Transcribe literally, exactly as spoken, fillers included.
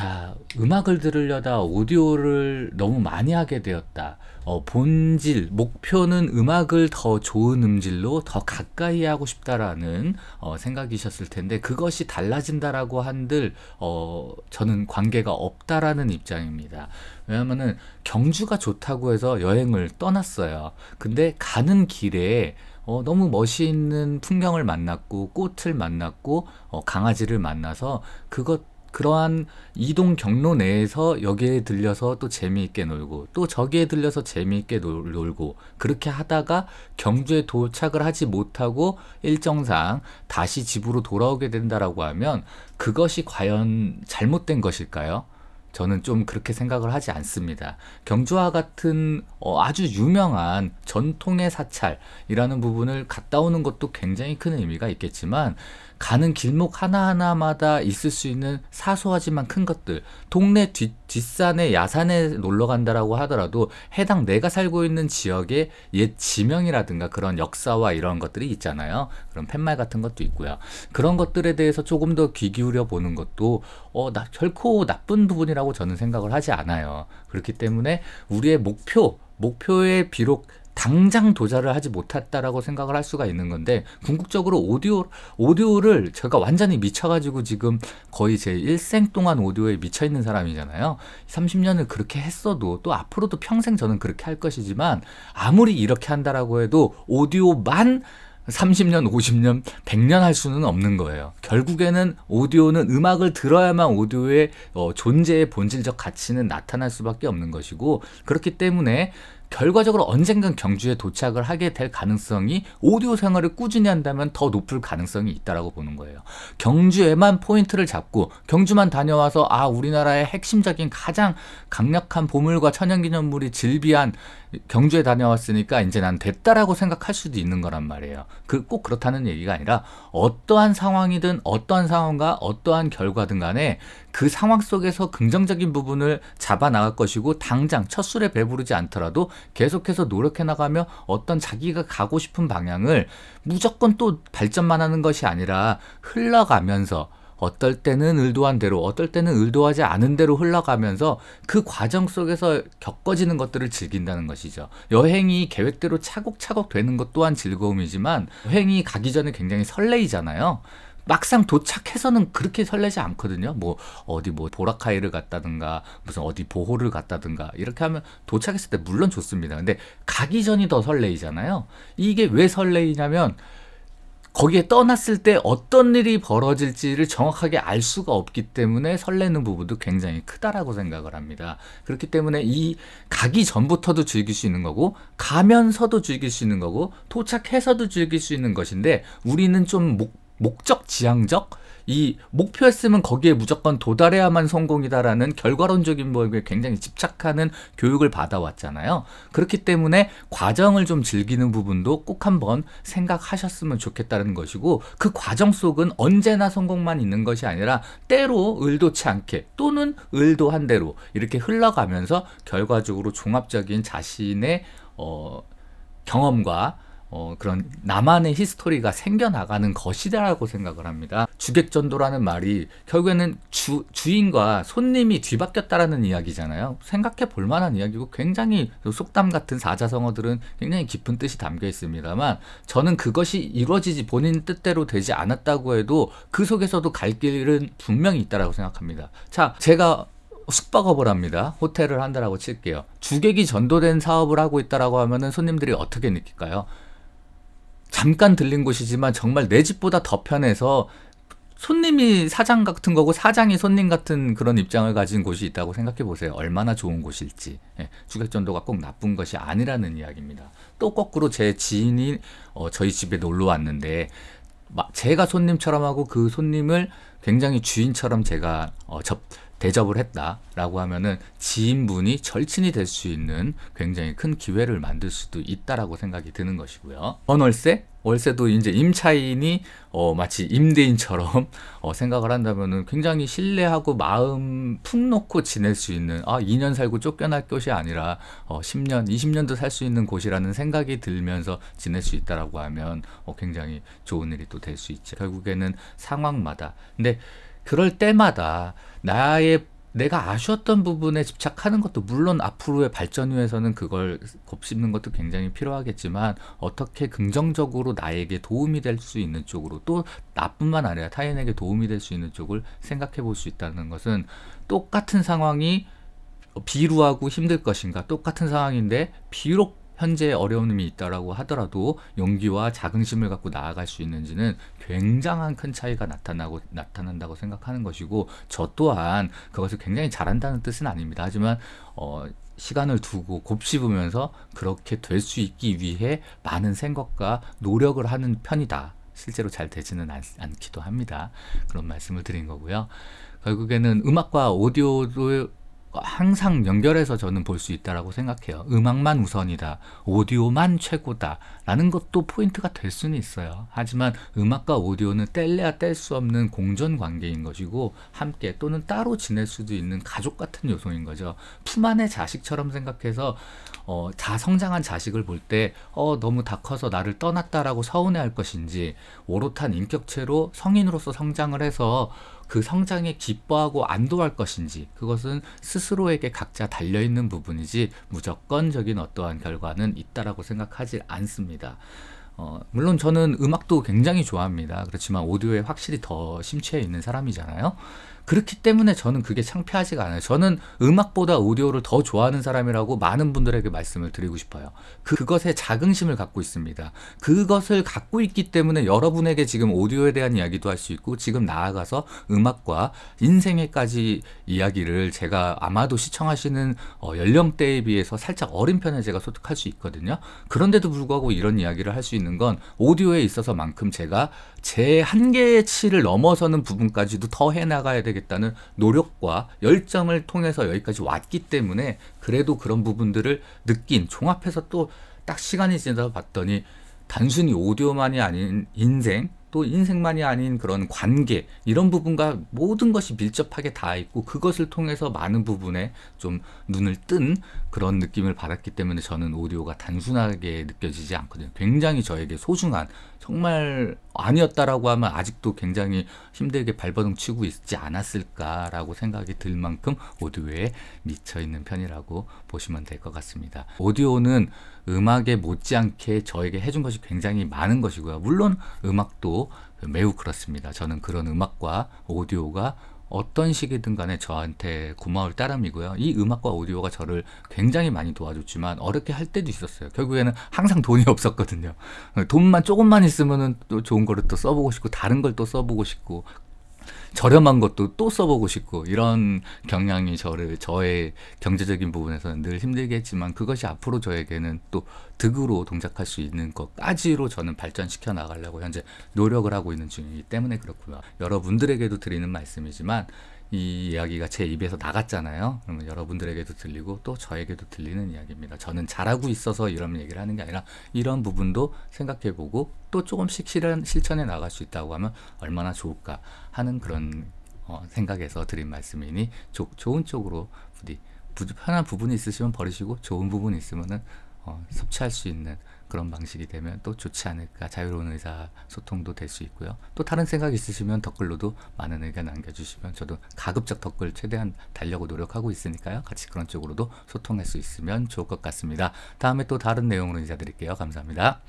자, 음악을 들으려다 오디오를 너무 많이 하게 되었다. 어, 본질, 목표는 음악을 더 좋은 음질로 더 가까이 하고 싶다라는 어, 생각이셨을 텐데, 그것이 달라진다라고 한들 어, 저는 관계가 없다라는 입장입니다. 왜냐하면은 경주가 좋다고 해서 여행을 떠났어요. 근데 가는 길에 어, 너무 멋있는 풍경을 만났고 꽃을 만났고 어, 강아지를 만나서 그것 그러한 이동 경로 내에서 여기에 들려서 또 재미있게 놀고 또 저기에 들려서 재미있게 놀, 놀고 그렇게 하다가 경주에 도착을 하지 못하고 일정상 다시 집으로 돌아오게 된다라고 하면 그것이 과연 잘못된 것일까요? 저는 좀 그렇게 생각을 하지 않습니다. 경주와 같은 어, 아주 유명한 전통의 사찰이라는 부분을 갔다 오는 것도 굉장히 큰 의미가 있겠지만, 가는 길목 하나하나마다 있을 수 있는 사소하지만 큰 것들, 동네 뒷, 뒷산에 야산에 놀러 간다라고 하더라도 해당 내가 살고 있는 지역의 옛 지명이라든가 그런 역사와 이런 것들이 있잖아요. 그런 팻말 같은 것도 있고요. 그런 것들에 대해서 조금 더 귀 기울여 보는 것도 어, 나, 결코 나쁜 부분이라 라고 저는 생각을 하지 않아요. 그렇기 때문에 우리의 목표, 목표에 비록 당장 도달을 하지 못했다라고 생각을 할 수가 있는 건데, 궁극적으로 오디오, 오디오를 제가 완전히 미쳐가지고 지금 거의 제 일생 동안 오디오에 미쳐있는 사람이잖아요. 삼십 년을 그렇게 했어도 또 앞으로도 평생 저는 그렇게 할 것이지만, 아무리 이렇게 한다라고 해도 오디오만 삼십 년, 오십 년, 백 년 할 수는 없는 거예요. 결국에는 오디오는 음악을 들어야만 오디오의 어, 존재의 본질적 가치는 나타날 수밖에 없는 것이고, 그렇기 때문에 결과적으로 언젠간 경주에 도착을 하게 될 가능성이, 오디오 생활을 꾸준히 한다면 더 높을 가능성이 있다라고 보는 거예요. 경주에만 포인트를 잡고 경주만 다녀와서 아, 우리나라의 핵심적인 가장 강력한 보물과 천연기념물이 즐비한 경주에 다녀왔으니까 이제 난 됐다라고 생각할 수도 있는 거란 말이에요. 그 꼭 그렇다는 얘기가 아니라 어떠한 상황이든 어떠한 상황과 어떠한 결과든 간에 그 상황 속에서 긍정적인 부분을 잡아 나갈 것이고, 당장 첫 술에 배부르지 않더라도 계속해서 노력해 나가며 어떤 자기가 가고 싶은 방향을 무조건 또 발전만 하는 것이 아니라 흘러가면서, 어떨 때는 의도한 대로, 어떨 때는 의도하지 않은 대로 흘러가면서 그 과정 속에서 겪어지는 것들을 즐긴다는 것이죠. 여행이 계획대로 차곡차곡 되는 것 또한 즐거움이지만, 여행이 가기 전에 굉장히 설레이잖아요. 막상 도착해서는 그렇게 설레지 않거든요. 뭐 어디 뭐 보라카이를 갔다든가 무슨 어디 보호를 갔다든가 이렇게 하면 도착했을 때 물론 좋습니다. 근데 가기 전이 더 설레이잖아요. 이게 왜 설레이냐면 거기에 떠났을 때 어떤 일이 벌어질지를 정확하게 알 수가 없기 때문에 설레는 부분도 굉장히 크다라고 생각을 합니다. 그렇기 때문에 이 가기 전부터도 즐길 수 있는 거고, 가면서도 즐길 수 있는 거고, 도착해서도 즐길 수 있는 것인데, 우리는 좀 목 목적 지향적, 이 목표했으면 거기에 무조건 도달해야만 성공이다라는 결과론적인 거에 굉장히 집착하는 교육을 받아왔잖아요. 그렇기 때문에 과정을 좀 즐기는 부분도 꼭 한번 생각하셨으면 좋겠다는 것이고, 그 과정 속은 언제나 성공만 있는 것이 아니라 때로 의도치 않게 또는 의도한 대로 이렇게 흘러가면서 결과적으로 종합적인 자신의 어, 경험과 어, 그런 나만의 히스토리가 생겨나가는 것이다라고 생각을 합니다. 주객전도라는 말이 결국에는 주, 주인과 손님이 뒤바뀌었다라는 이야기잖아요. 생각해 볼 만한 이야기고, 굉장히 속담 같은 사자성어들은 굉장히 깊은 뜻이 담겨 있습니다만, 저는 그것이 이루어지지, 본인 뜻대로 되지 않았다고 해도 그 속에서도 갈 길은 분명히 있다라고 생각합니다. 자, 제가 숙박업을 합니다. 호텔을 한다라고 칠게요. 주객이 전도된 사업을 하고 있다라고 하면은 손님들이 어떻게 느낄까요? 잠깐 들린 곳이지만 정말 내 집보다 더 편해서 손님이 사장 같은 거고 사장이 손님 같은 그런 입장을 가진 곳이 있다고 생각해 보세요. 얼마나 좋은 곳일지. 예, 주객전도가 꼭 나쁜 것이 아니라는 이야기입니다. 또 거꾸로 제 지인이 어, 저희 집에 놀러 왔는데 제가 손님처럼 하고 그 손님을 굉장히 주인처럼 제가 어, 접 대접을 했다라고 하면은 지인분이 절친이 될 수 있는 굉장히 큰 기회를 만들 수도 있다라고 생각이 드는 것이고요. 전월세? 월세도 이제 임차인이 어, 마치 임대인처럼 어, 생각을 한다면은 굉장히 신뢰하고 마음 푹 놓고 지낼 수 있는, 아, 이 년 살고 쫓겨날 것이 아니라 어, 십 년, 이십 년도 살 수 있는 곳이라는 생각이 들면서 지낼 수 있다라고 하면 어, 굉장히 좋은 일이 또 될 수 있죠. 결국에는 상황마다. 근데 그럴 때마다 나의 내가 아쉬웠던 부분에 집착하는 것도 물론 앞으로의 발전 위해서는 그걸 곱씹는 것도 굉장히 필요하겠지만, 어떻게 긍정적으로 나에게 도움이 될 수 있는 쪽으로, 또 나뿐만 아니라 타인에게 도움이 될 수 있는 쪽을 생각해 볼 수 있다는 것은, 똑같은 상황이 비루하고 힘들 것인가, 똑같은 상황인데 비록 현재의 어려움이 있다라고 하더라도 용기와 자긍심을 갖고 나아갈 수 있는지는 굉장한 큰 차이가 나타나고, 나타난다고 생각하는 것이고, 저 또한 그것을 굉장히 잘한다는 뜻은 아닙니다. 하지만 어, 시간을 두고 곱씹으면서 그렇게 될 수 있기 위해 많은 생각과 노력을 하는 편이다. 실제로 잘 되지는 않, 않기도 합니다. 그런 말씀을 드린 거고요. 결국에는 음악과 오디오도 항상 연결해서 저는 볼 수 있다라고 생각해요. 음악만 우선이다, 오디오만 최고다 라는 것도 포인트가 될 수는 있어요. 하지만 음악과 오디오는 뗄래야 뗄 수 없는 공존 관계인 것이고, 함께 또는 따로 지낼 수도 있는 가족 같은 요소인 거죠. 품 안의 자식처럼 생각해서 어, 다 성장한 자식을 볼 때 어, 너무 다 커서 나를 떠났다라고 서운해할 것인지, 오롯한 인격체로 성인으로서 성장을 해서 그 성장에 기뻐하고 안도할 것인지, 그것은 스스로에게 각자 달려있는 부분이지 무조건적인 어떠한 결과는 있다라고 생각하지 않습니다. 어, 물론 저는 음악도 굉장히 좋아합니다. 그렇지만 오디오에 확실히 더 심취해 있는 사람이잖아요. 그렇기 때문에 저는 그게 창피하지가 않아요. 저는 음악보다 오디오를 더 좋아하는 사람이라고 많은 분들에게 말씀을 드리고 싶어요. 그것에 자긍심을 갖고 있습니다. 그것을 갖고 있기 때문에 여러분에게 지금 오디오에 대한 이야기도 할 수 있고, 지금 나아가서 음악과 인생에까지 이야기를 제가 아마도 시청하시는 어, 연령대에 비해서 살짝 어린 편에 제가 소득할 수 있거든요. 그런데도 불구하고 이런 이야기를 할 수 있는 건 오디오에 있어서만큼 제가 제 한계의 치를 넘어서는 부분까지도 더 해나가야 되겠다는 노력과 열정을 통해서 여기까지 왔기 때문에, 그래도 그런 부분들을 느낀, 종합해서 또 딱 시간이 지나서 봤더니 단순히 오디오만이 아닌 인생, 또 인생만이 아닌 그런 관계, 이런 부분과 모든 것이 밀접하게 다 있고, 그것을 통해서 많은 부분에 좀 눈을 뜬 그런 느낌을 받았기 때문에 저는 오디오가 단순하게 느껴지지 않거든요. 굉장히 저에게 소중한, 정말 아니었다라고 하면 아직도 굉장히 힘들게 발버둥 치고 있지 않았을까라고 생각이 들 만큼 오디오에 미쳐있는 편이라고 보시면 될 것 같습니다. 오디오는 음악에 못지않게 저에게 해준 것이 굉장히 많은 것이고요. 물론 음악도 매우 그렇습니다. 저는 그런 음악과 오디오가 어떤 시기든 간에 저한테 고마울 따름이고요. 이 음악과 오디오가 저를 굉장히 많이 도와줬지만 어렵게 할 때도 있었어요. 결국에는 항상 돈이 없었거든요. 돈만 조금만 있으면은 또 좋은 거를 또 써보고 싶고, 다른 걸 또 써보고 싶고, 저렴한 것도 또 써보고 싶고, 이런 경향이 저를, 저의 경제적인 부분에서는 늘 힘들게 했지만, 그것이 앞으로 저에게는 또 득으로 동작할 수 있는 것까지로 저는 발전시켜 나가려고 현재 노력을 하고 있는 중이기 때문에 그렇고요. 여러분들에게도 드리는 말씀이지만, 이 이야기가 제 입에서 나갔잖아요. 그러면 여러분들에게도 들리고 또 저에게도 들리는 이야기입니다. 저는 잘하고 있어서 이런 얘기를 하는 게 아니라, 이런 부분도 생각해보고 또 조금씩 실현, 실천해 나갈 수 있다고 하면 얼마나 좋을까 하는 그런 어, 생각에서 드린 말씀이니, 조, 좋은 쪽으로 부디 편한 부분이 있으시면 버리시고, 좋은 부분이 있으면은 어, 섭취할 수 있는 그런 방식이 되면 또 좋지 않을까. 자유로운 의사소통도 될 수 있고요. 또 다른 생각 있으시면 댓글로도 많은 의견 남겨주시면, 저도 가급적 댓글 최대한 달려고 노력하고 있으니까요. 같이 그런 쪽으로도 소통할 수 있으면 좋을 것 같습니다. 다음에 또 다른 내용으로 인사드릴게요. 감사합니다.